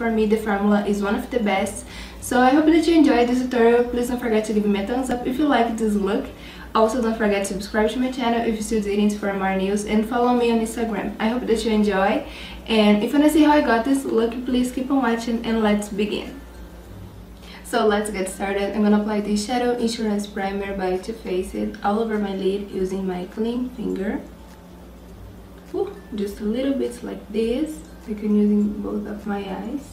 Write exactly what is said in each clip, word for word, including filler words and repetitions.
for me the formula is one of the best. So I hope that you enjoyed this tutorial. Please don't forget to give me a thumbs up if you like this look. Also, don't forget to subscribe to my channel if you still didn't for more news, and follow me on Instagram. I hope that you enjoy, and if you want to see how I got this look, please keep on watching, and let's begin. So let's get started. I'm gonna apply the Shadow Insurance Primer by Too Faced all over my lid using my clean finger. Ooh, just a little bit like this, like I'm using both of my eyes.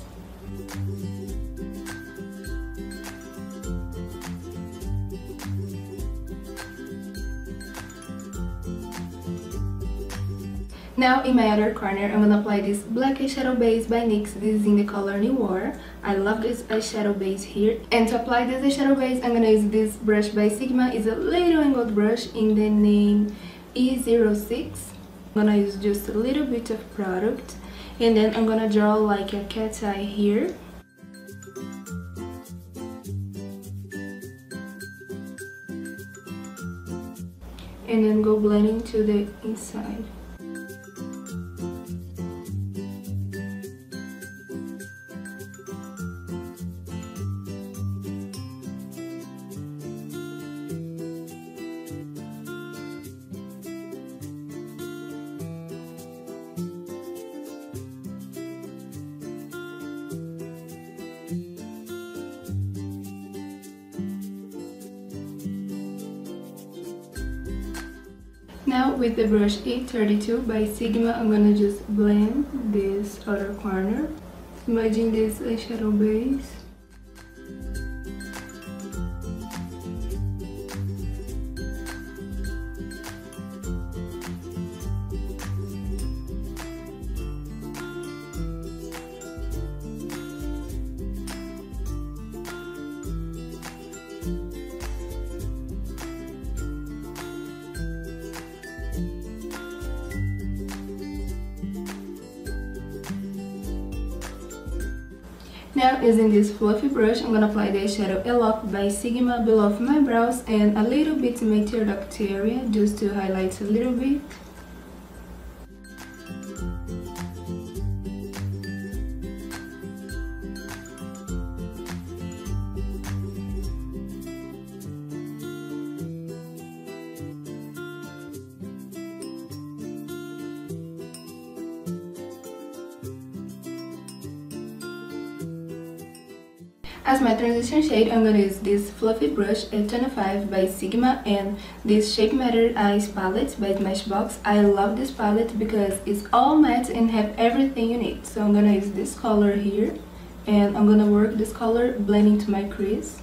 Now in my other corner, I'm gonna apply this black eyeshadow base by NYX. This is in the color New War. I love this eyeshadow base here. And to apply this eyeshadow base, I'm gonna use this brush by Sigma. It's a little angled brush in the name E zero six. I'm gonna use just a little bit of product, and then I'm gonna draw like a cat's eye here. And then go blending to the inside. Now with the brush E thirty-two by Sigma, I'm gonna just blend this outer corner, smudging this eyeshadow base. Now using this fluffy brush, I'm gonna apply the eyeshadow Eloc by Sigma below of my brows and a little bit in my tear-duct area, just to highlight a little bit. As my transition shade, I'm gonna use this fluffy brush F twenty-five by Sigma and this Shape Matter Eyes palette by Smashbox. I love this palette because it's all matte and have everything you need. So I'm gonna use this color here, and I'm gonna work this color blending to my crease.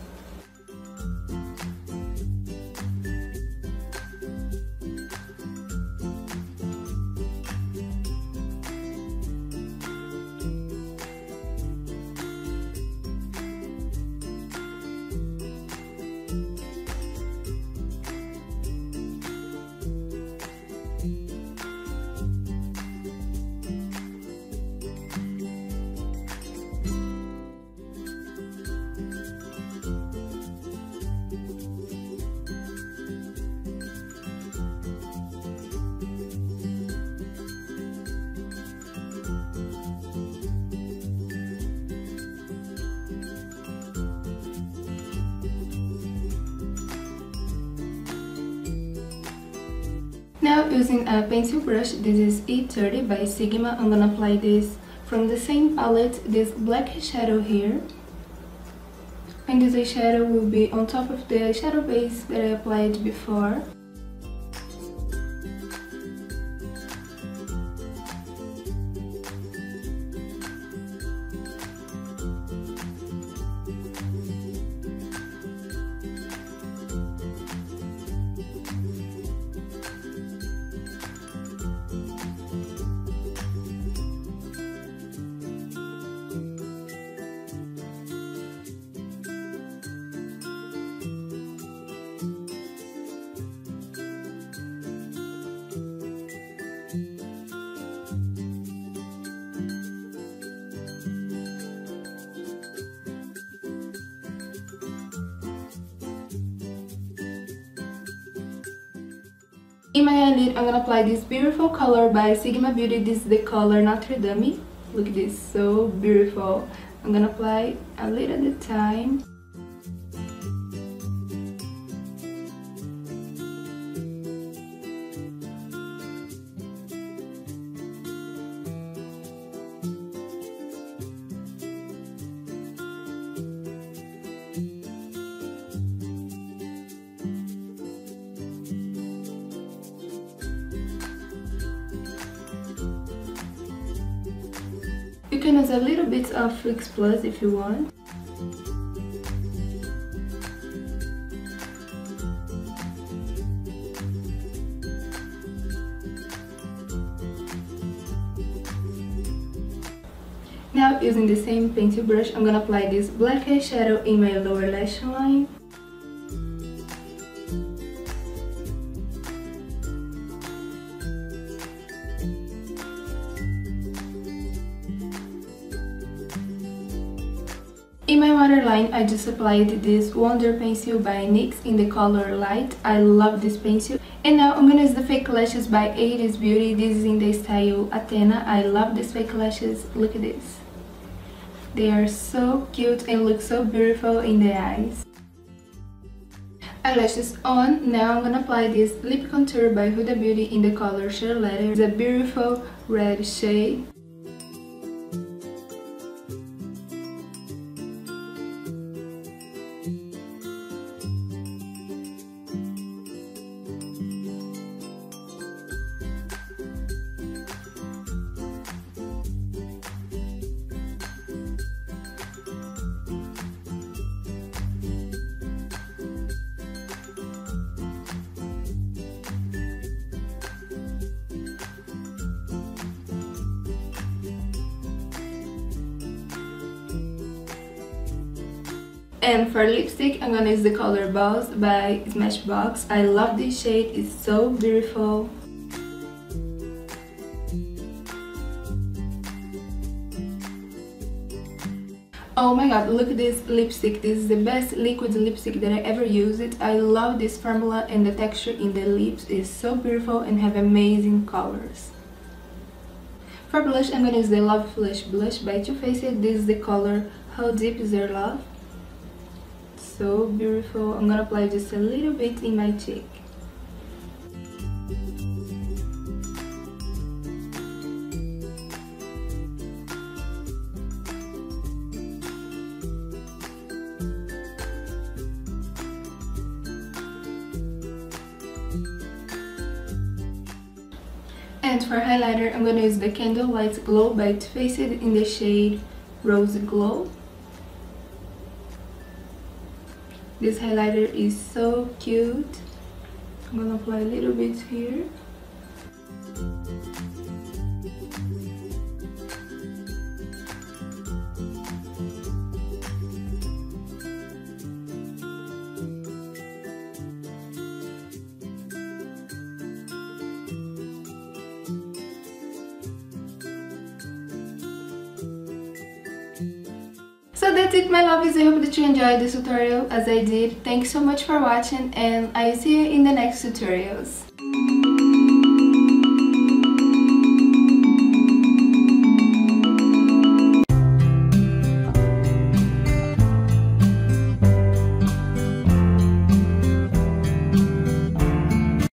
Now using a pencil brush, this is E thirty by Sigma, I'm gonna apply this from the same palette, this black eyeshadow here. And this eyeshadow will be on top of the eyeshadow base that I applied before. In my eyelid, I'm gonna apply this beautiful color by Sigma Beauty. This is the color Notre Dame. Look at this, so beautiful. I'm gonna apply a little at a time. You can use a little bit of Flix Plus if you want. Now, using the same pencil brush, I'm gonna apply this black eyeshadow in my lower lash line. In my waterline, I just applied this Wonder Pencil by NYX in the color Light. I love this pencil. And now I'm gonna use the fake lashes by Aes Beauty. This is in the style Athena. I love these fake lashes. Look at this. They are so cute and look so beautiful in the eyes. Eyelashes on. Now I'm gonna apply this lip contour by Huda Beauty in the color Charlotte. It's a beautiful red shade. And for lipstick, I'm gonna use the color Boss by Smashbox. I love this shade, it's so beautiful. Oh my god, look at this lipstick. This is the best liquid lipstick that I ever used. I love this formula, and the texture in the lips is so beautiful and have amazing colors. For blush, I'm gonna use the Love Flush blush by Too Faced. This is the color How Deep Is Their Love. So beautiful. I'm gonna apply just a little bit in my cheek. And for highlighter, I'm gonna use the Candlelight Glow by Too Faced in the shade Rose Glow. This highlighter is so cute. I'm gonna apply a little bit here. So that's it, my lovies. I hope that you enjoyed this tutorial as I did. Thanks so much for watching, and I'll see you in the next tutorials.